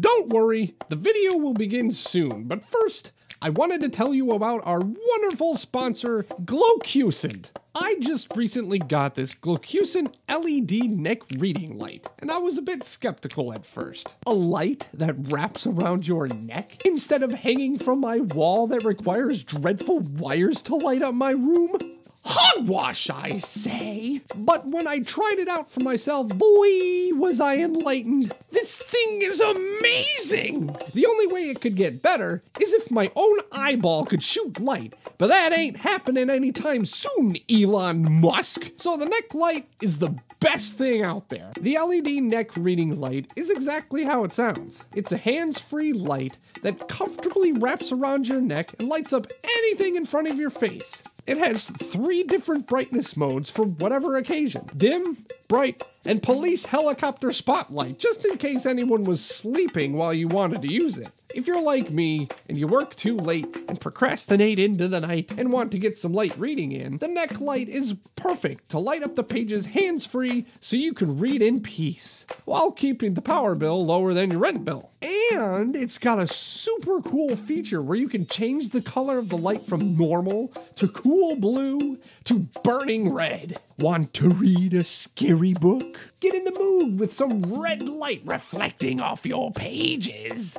Don't worry, the video will begin soon, but first, I wanted to tell you about our wonderful sponsor, Glocusent. I just recently got this Glocusent LED neck reading light, and I was a bit skeptical at first. A light that wraps around your neck instead of hanging from my wall that requires dreadful wires to light up my room? Hogwash, I say! But when I tried it out for myself, boy, was I enlightened. This thing is amazing! The only way it could get better is if my own eyeball could shoot light, but that ain't happening anytime soon, Elon Musk. So the neck light is the best thing out there. The LED neck reading light is exactly how it sounds. It's a hands-free light that comfortably wraps around your neck and lights up anything in front of your face. It has 3 different brightness modes for whatever occasion. Dim, bright, and police helicopter spotlight, just in case anyone was sleeping while you wanted to use it. If you're like me, and you work too late, and procrastinate into the night, and want to get some light reading in, the neck light is perfect to light up the pages hands-free so you can read in peace, while keeping the power bill lower than your rent bill. And it's got a super cool feature where you can change the color of the light from normal to cool blue to burning red. Want to read a scary book? Get in the mood with some red light reflecting off your pages.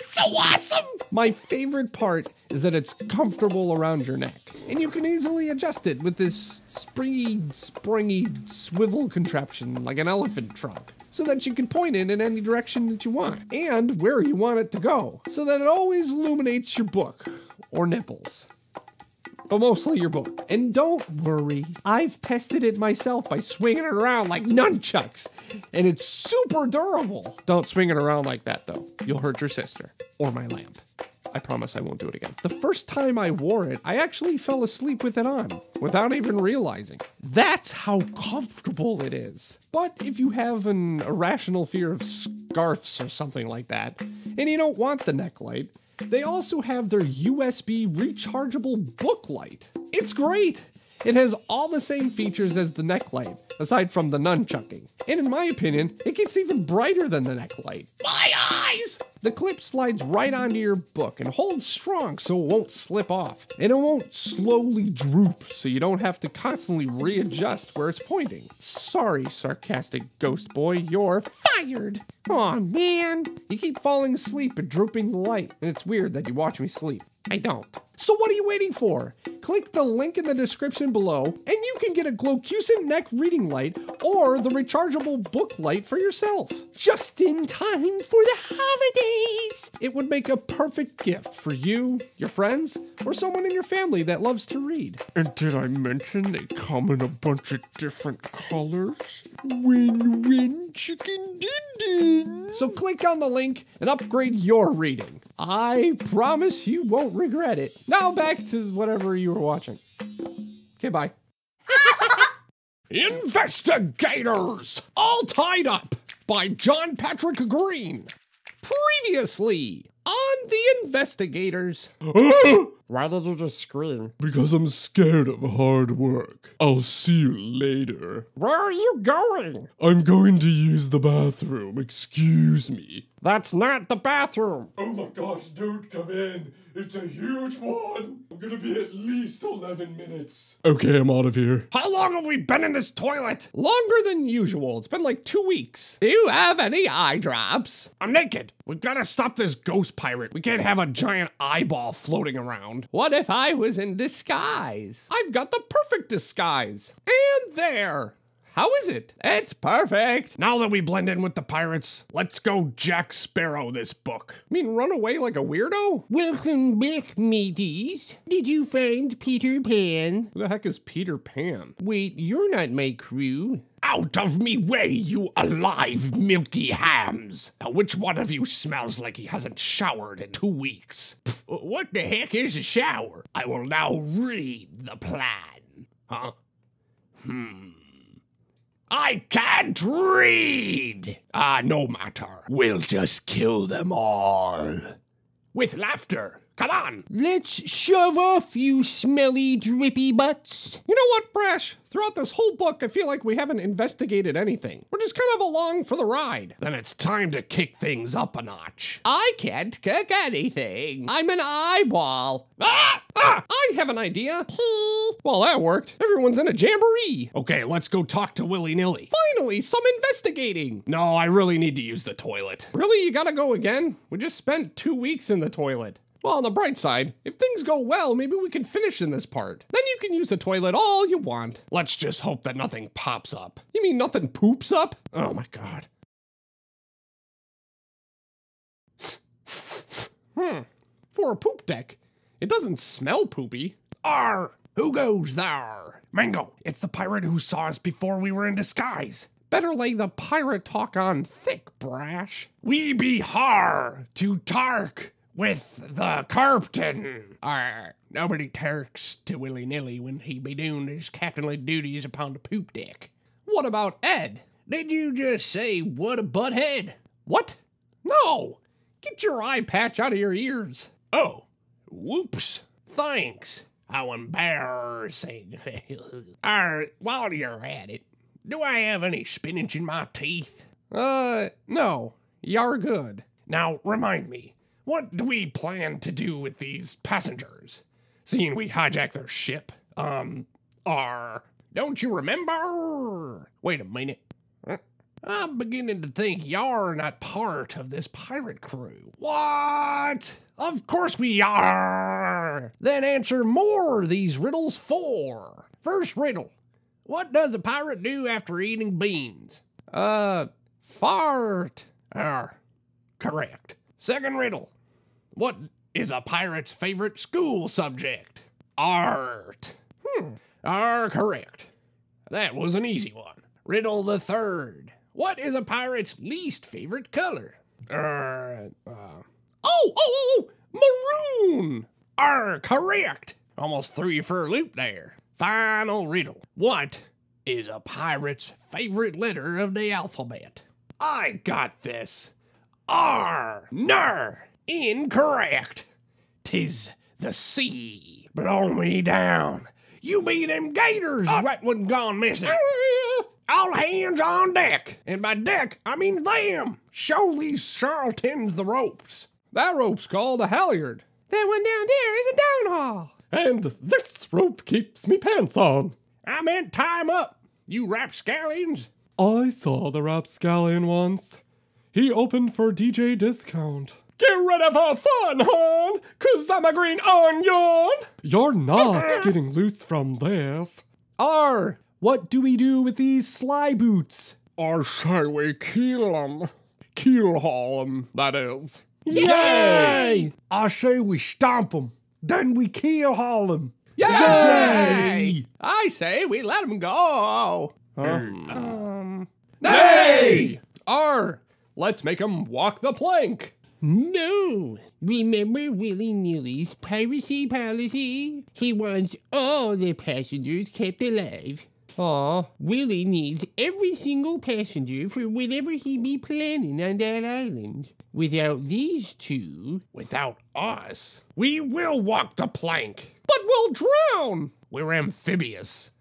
So awesome! My favorite part is that it's comfortable around your neck, and you can easily adjust it with this springy swivel contraption like an elephant trunk, so that you can point it in any direction that you want, and where you want it to go, so that it always illuminates your book, or nipples. But mostly your book. And don't worry, I've tested it myself by swinging it around like nunchucks, and it's super durable. Don't swing it around like that though. You'll hurt your sister or my lamp. I promise I won't do it again. The first time I wore it, I actually fell asleep with it on, without even realizing. That's how comfortable it is. But if you have an irrational fear of scarves or something like that, and you don't want the neck light, they also have their USB rechargeable book light. It's great! It has all the same features as the neck light, aside from the nunchucking. And in my opinion, it gets even brighter than the neck light. My eyes! The clip slides right onto your book and holds strong so it won't slip off. And it won't slowly droop so you don't have to constantly readjust where it's pointing. Sorry, sarcastic ghost boy, you're fired! Aw, man. You keep falling asleep and drooping the light, and it's weird that you watch me sleep. I don't. So what are you waiting for? Click the link in the description below, and you can get a Glocusent neck reading light or the rechargeable book light for yourself. Just in time for the holidays! It would make a perfect gift for you, your friends, or someone in your family that loves to read. And did I mention they come in a bunch of different colors? Win-win chicken din-din! So click on the link and upgrade your reading. I promise you won't regret it. Now back to whatever you were watching. Okay, bye. InvestiGators! All Tied Up by John Patrick Green. Previously on the InvestiGators. Why did you just scream? Because I'm scared of hard work. I'll see you later. Where are you going? I'm going to use the bathroom. Excuse me. That's not the bathroom. Oh my gosh, don't come in. It's a huge one. I'm gonna be at least 11 minutes. Okay, I'm out of here. How long have we been in this toilet? Longer than usual. It's been like 2 weeks. Do you have any eye drops? I'm naked. We've gotta stop this ghost pirate. We can't have a giant eyeball floating around. What if I was in disguise? I've got the perfect disguise. And there. How is it? It's perfect. Now that we blend in with the pirates, let's go Jack Sparrow this book. I mean, run away like a weirdo? Welcome back, mateys. Did you find Peter Pan? Who the heck is Peter Pan? Wait, you're not my crew. Out of me way, you alive milky hams! Now, which one of you smells like he hasn't showered in 2 weeks? Pff, what the heck is a shower? I will now read the plan. Huh? I can't read! Ah, no matter. We'll just kill them all. With laughter. Come on! Let's shove off, you smelly, drippy butts. You know what, Brash? Throughout this whole book, I feel like we haven't investigated anything. We're just kind of along for the ride. Then it's time to kick things up a notch. I can't kick anything. I'm an eyeball. Ah! Ah! I have an idea. Well, that worked. Everyone's in a jamboree. Okay, let's go talk to Willy Nilly. Finally, some investigating. No, I really need to use the toilet. Really? You gotta go again? We just spent 2 weeks in the toilet. Well, on the bright side, if things go well, maybe we can finish in this part. Then you can use the toilet all you want. Let's just hope that nothing pops up. You mean nothing poops up? Oh my God. For a poop deck, it doesn't smell poopy. Arr! Who goes there? Mango, it's the pirate who saw us before we were in disguise. Better lay the pirate talk on thick, Brash. We be har to Tark. With the captain. Arr, nobody tarks to Willy Nilly when he be doing his captainly duties upon the poop deck. What about Ed? Did you just say what a butthead? What? No! Get your eye patch out of your ears. Oh, whoops. Thanks. How embarrassing. Alright, while you're at it, do I have any spinach in my teeth? No. You're good. Now, remind me. What do we plan to do with these passengers? Seeing we hijack their ship, don't you remember? Wait a minute. I'm beginning to think y'all are not part of this pirate crew. What? Of course we are! Then answer more of these riddles for. First riddle. What does a pirate do after eating beans? Fart. Correct. Second riddle. What is a pirate's favorite school subject? Art. Correct. That was an easy one. Riddle the third. What is a pirate's least favorite color? Maroon. Correct. Almost threw you for a loop there. Final riddle. What is a pirate's favorite letter of the alphabet? I got this. Ner. Incorrect. 'Tis the sea. Blow me down. You be them gators. That one gone missing. All hands on deck. And by deck, I mean them. Show these charlatans the ropes. That rope's called a halyard. That one down there is a downhaul. And this rope keeps me pants on. I meant tie 'em up, you rapscallions. I saw the rapscallion once. He opened for DJ discount. Get ready for fun, hon, 'cause I'm a green onion. You're not getting loose from this. What do we do with these sly boots? Or shall we kill 'em? Kill haul 'em, that is. Yay! I say we stomp 'em, then we kill haul 'em. Yay! I say we let 'em go. Nay! Let's make him walk the plank. No. Remember Willy Nilly's piracy policy? He wants all the passengers kept alive. Willy needs every single passenger for whatever he be planning on that island. Without these two... Without us? We will walk the plank. But we'll drown. We're amphibious.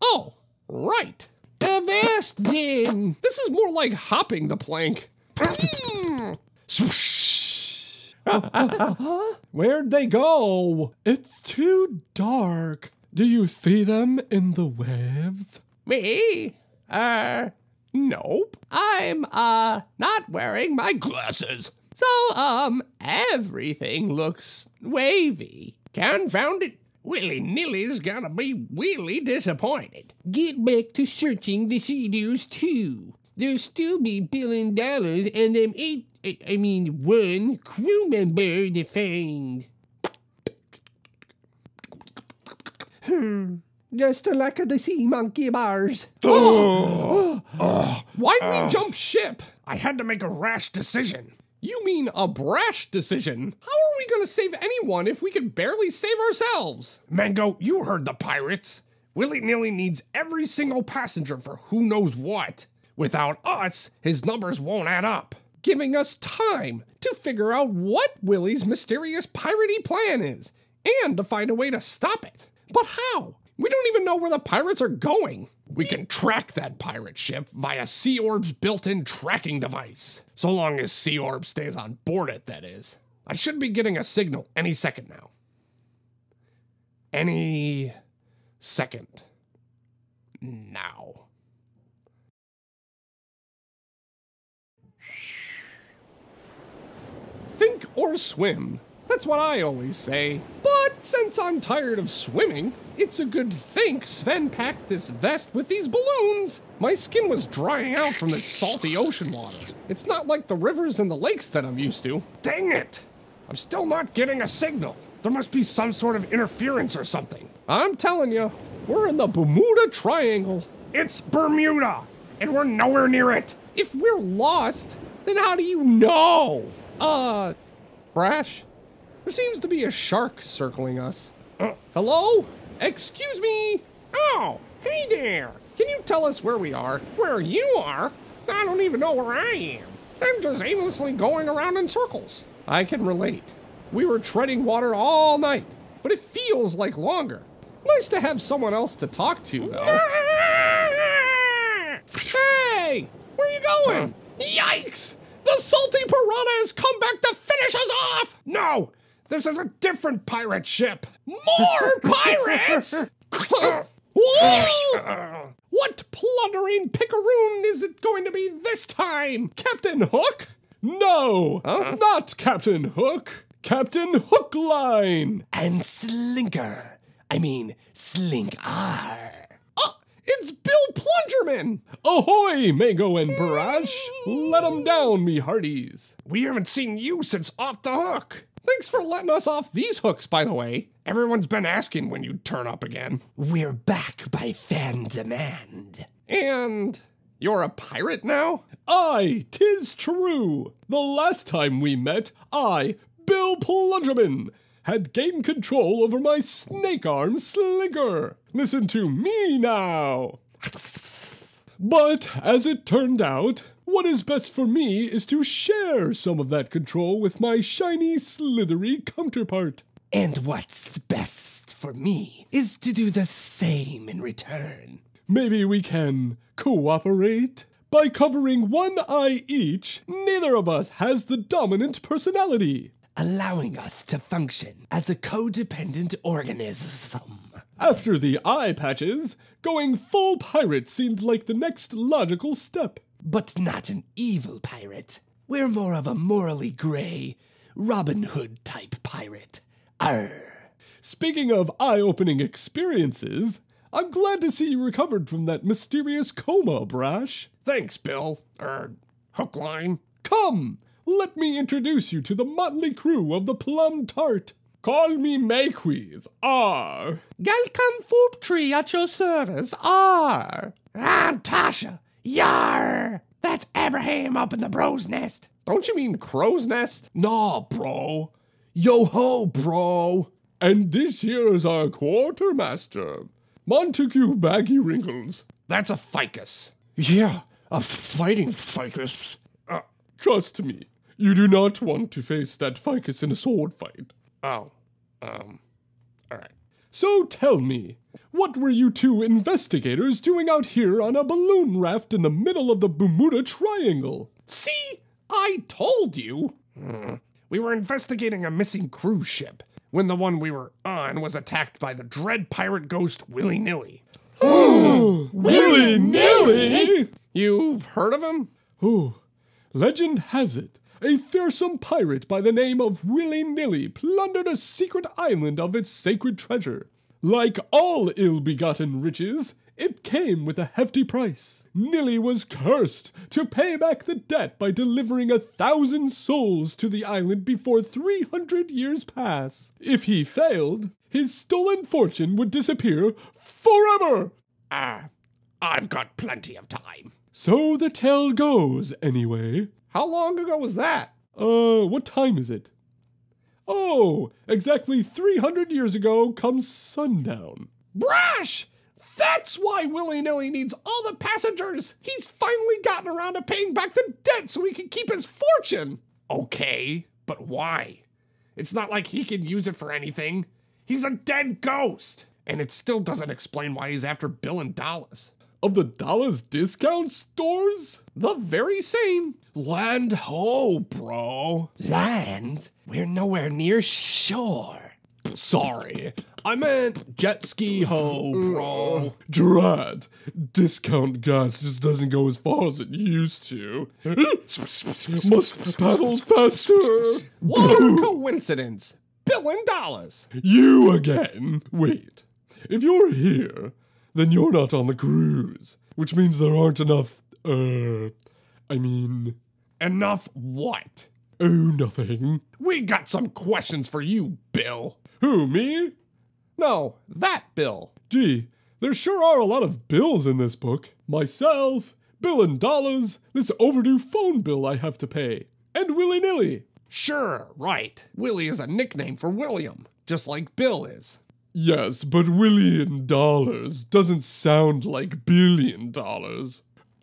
Oh, right. Avast then. This is more like hopping the plank. Where'd they go? It's too dark. Do you see them in the waves? Me? Nope. I'm, not wearing my glasses. So, everything looks wavy. Confound it. Willy Nilly's gonna be really disappointed. Get back to searching the sea-dews too. There'll still be $1 billion and them one crew member defamed. Just like the sea monkey bars. Why'd we jump ship? I had to make a rash decision. You mean a brash decision? How are we gonna save anyone if we can barely save ourselves? Mango, you heard the pirates. Willy Nilly needs every single passenger for who knows what. Without us, his numbers won't add up. giving us time to figure out what Willy's mysterious piratey plan is, and to find a way to stop it. But how? We don't even know where the pirates are going. We can track that pirate ship via Sea Orb's built-in tracking device. So long as Sea Orb stays on board it, that is. I should be getting a signal any second now. Any second now. Think or swim. That's what I always say. But since I'm tired of swimming, it's a good thing Sven packed this vest with these balloons. My skin was drying out from this salty ocean water. It's not like the rivers and the lakes that I'm used to. Dang it! I'm still not getting a signal. There must be some sort of interference or something. I'm telling you, we're in the Bermuda Triangle. It's Bermuda, and we're nowhere near it. If we're lost, then how do you know? Brash? There seems to be a shark circling us. Hello? Excuse me? Oh, hey there. Can you tell us where we are? Where you are? I don't even know where I am. I'm just aimlessly going around in circles. I can relate. We were treading water all night, but it feels like longer. Nice to have someone else to talk to, though. Hey! Where are you going? Yikes! The salty piranha has come back to finish us off! No! This is a different pirate ship! More pirates! What plundering picaroon is it going to be this time? Captain Hook? No! Huh? Not Captain Hook! Captain Hookline! And Slinker. I mean, Slink-R. Oh, it's Bill Plungerman! Ahoy, Mango and Barrage! Let 'em down, me hearties! We haven't seen you since Off the Hook! Thanks for letting us off these hooks, by the way. Everyone's been asking when you'd turn up again. We're back by fan demand. And you're a pirate now? Aye, 'tis true. The last time we met, I, Bill Plungerman, had gained control over my snake arm Slinker. Listen to me now. But as it turned out, what is best for me is to share some of that control with my shiny, slithery counterpart. And what's best for me is to do the same in return. Maybe we can cooperate? By covering one eye each, neither of us has the dominant personality, allowing us to function as a codependent organism. After the eye patches, going full pirate seemed like the next logical step. But not an evil pirate. We're more of a morally gray, Robin Hood type pirate. Arr. Speaking of eye-opening experiences, I'm glad to see you recovered from that mysterious coma, Brash. Thanks, Bill. Hookline. Come, let me introduce you to the motley crew of the Plum Tart. Call me Mayqueeze, Arr. Galcom Foop Tree at your service, Arr. I'm Tasha. Yarr! That's Abraham up in the bro's nest. Don't you mean crow's nest? Nah, bro. Yo-ho, bro. And this here's our quartermaster, Montague Baggy Wrinkles. That's a ficus. Yeah, a fighting ficus. Trust me, you do not want to face that ficus in a sword fight. Oh, all right. So tell me, what were you two investigators doing out here on a balloon raft in the middle of the Bermuda Triangle? See? I told you! We were investigating a missing cruise ship when the one we were on was attacked by the dread pirate ghost Willy Nilly. Ooh! Willy Nilly? You've heard of him? Ooh, legend has it. A fearsome pirate by the name of Willy Nilly plundered a secret island of its sacred treasure. Like all ill-begotten riches, it came with a hefty price. Nilly was cursed to pay back the debt by delivering 1,000 souls to the island before 300 years pass. If he failed, his stolen fortune would disappear forever! I've got plenty of time. So the tale goes, anyway. How long ago was that? What time is it? Oh, exactly 300 years ago comes sundown. Brash! That's why Willy Nilly needs all the passengers. He's finally gotten around to paying back the debt so he can keep his fortune. Okay, but why? It's not like he can use it for anything. He's a dead ghost. And it still doesn't explain why he's after Bill and Dallas. Of the Dallas discount stores? The very same. Land ho, bro. Land? We're nowhere near shore. Sorry, I meant jet ski ho, bro. Drat, discount gas just doesn't go as far as it used to. Must paddle faster. What a coincidence. Bill and Dallas. You again. Wait, if you're here, then you're not on the cruise, which means there aren't enough, I mean... Enough what? Oh, nothing. We got some questions for you, Bill. Who, me? No, that Bill. Gee, there sure are a lot of Bills in this book. Myself, Bill and Dollars, this overdue phone bill I have to pay, and Willy Nilly. Sure, right. Willy is a nickname for William, just like Bill is. Yes, but Willion Dollars doesn't sound like $billion.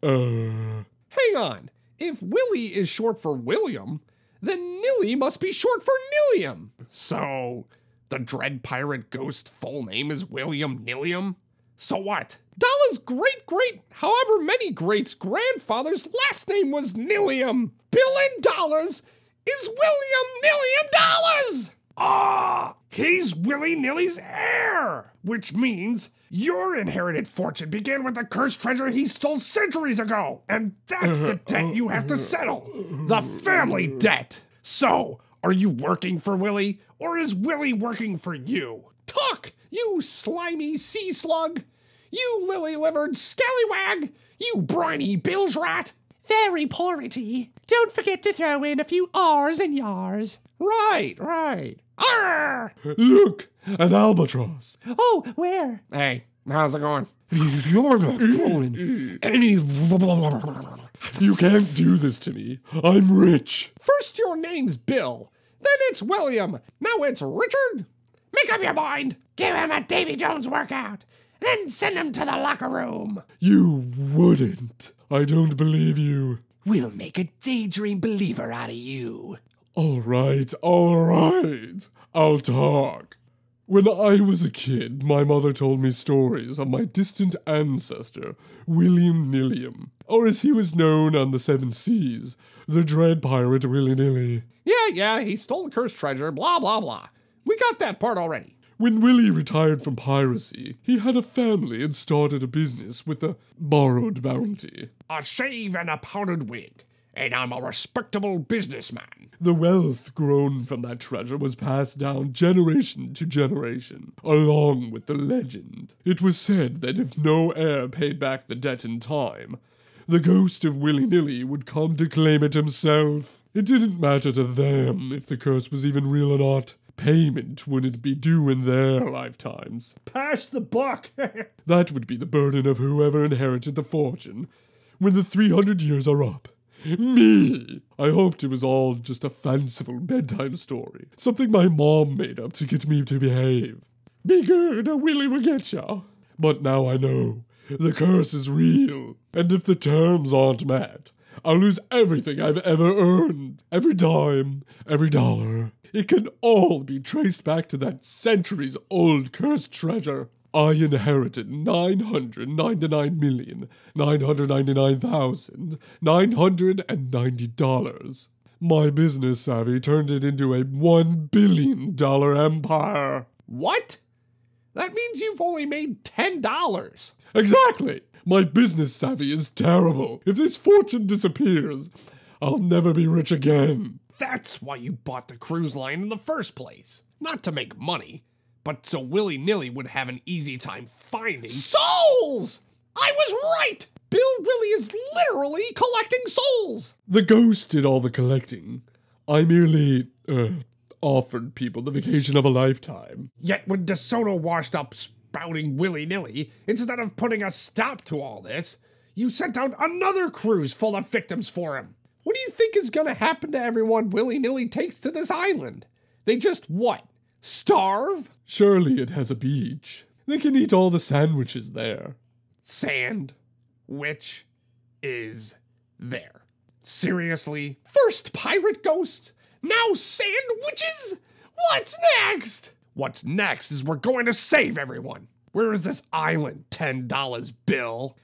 Hang on. If Willy is short for William, then Nilly must be short for Nilliam. So, the Dread Pirate Ghost's full name is William Nilliam? So what? Dallas' great-great, however many greats, grandfather's last name was Nilliam. Bill and Dollars is William Nilliam Dollars! Ah, he's Willy Nilly's heir, which means your inherited fortune began with the cursed treasure he stole centuries ago, and that's the debt you have to settle, the family debt. So, are you working for Willy, or is Willy working for you? Talk, you slimy sea slug, you lily-livered scallywag, you briny bilge rat. Very pority. Don't forget to throw in a few R's and Yars. Right, right. Arr! Look, an albatross. Oh, where? Hey, how's it going? You're not going any... You can't do this to me. I'm rich. First your name's Bill, then it's William, now it's Richard. Make up your mind. Give him a Davy Jones workout, then send him to the locker room. You wouldn't. I don't believe you. We'll make a daydream believer out of you. All right, I'll talk. When I was a kid, my mother told me stories of my distant ancestor, William Nilliam, or as he was known on the Seven Seas, the Dread Pirate Willy Nilly. Yeah, he stole the cursed treasure, blah, blah, blah. We got that part already. When Willy retired from piracy, he had a family and started a business with a borrowed bounty. A shave and a powdered wig. And I'm a respectable businessman. The wealth grown from that treasure was passed down generation to generation, along with the legend. It was said that if no heir paid back the debt in time, the ghost of Willy Nilly would come to claim it himself. It didn't matter to them if the curse was even real or not. Payment wouldn't be due in their lifetimes. Pass the buck! That would be the burden of whoever inherited the fortune when the 300 years are up. Me! I hoped it was all just a fanciful bedtime story. Something my mom made up to get me to behave. Be good or Willy will get ya. But now I know. The curse is real. And if the terms aren't met, I'll lose everything I've ever earned. Every dime, every dollar. It can all be traced back to that centuries-old cursed treasure. I inherited 999,999,990. My business savvy turned it into a $1 billion empire. What? That means you've only made $10. Exactly. My business savvy is terrible. If this fortune disappears, I'll never be rich again. That's why you bought the cruise line in the first place. Not to make money. But so Willy Nilly would have an easy time finding souls! I was right! Bill Willy is literally collecting souls! The ghost did all the collecting. I merely, offered people the vacation of a lifetime. Yet when DeSoto washed up spouting Willy Nilly, instead of putting a stop to all this, you sent out another cruise full of victims for him. What do you think is gonna happen to everyone Willy Nilly takes to this island? They just what? Starve? Surely it has a beach. They can eat all the sandwiches there. Sand, which is there. Seriously? First pirate ghosts, now sandwiches? What's next? What's next is we're going to save everyone. Where is this island, $10 bill?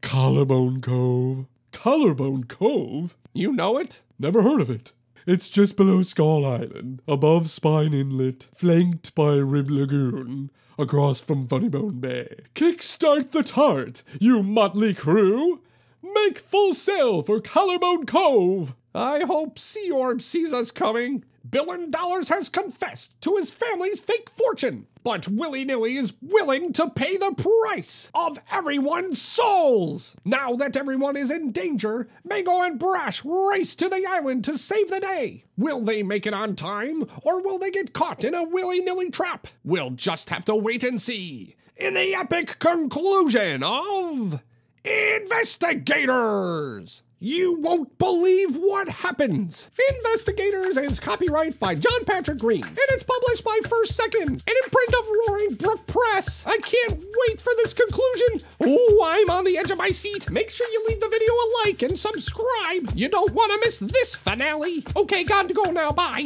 Collarbone Cove. Collarbone Cove? You know it? Never heard of it. It's just below Skull Island, above Spine Inlet, flanked by Rib Lagoon, across from Funnybone Bay. Kickstart the tart, you motley crew! Make full sail for Collarbone Cove! I hope Sea Orb sees us coming. Billin Dollars has confessed to his family's fake fortune, but Willy Nilly is willing to pay the price of everyone's souls. Now that everyone is in danger, Mango and Brash race to the island to save the day. Will they make it on time, or will they get caught in a Willy Nilly trap? We'll just have to wait and see. In the epic conclusion of InvestiGators! You won't believe what happens. InvestiGators is copyright by John Patrick Green, and it's published by First Second, an imprint of Roaring Brook Press. I can't wait for this conclusion. Oh, I'm on the edge of my seat. Make sure you leave the video a like and subscribe. You don't want to miss this finale. Okay, got to go now. Bye.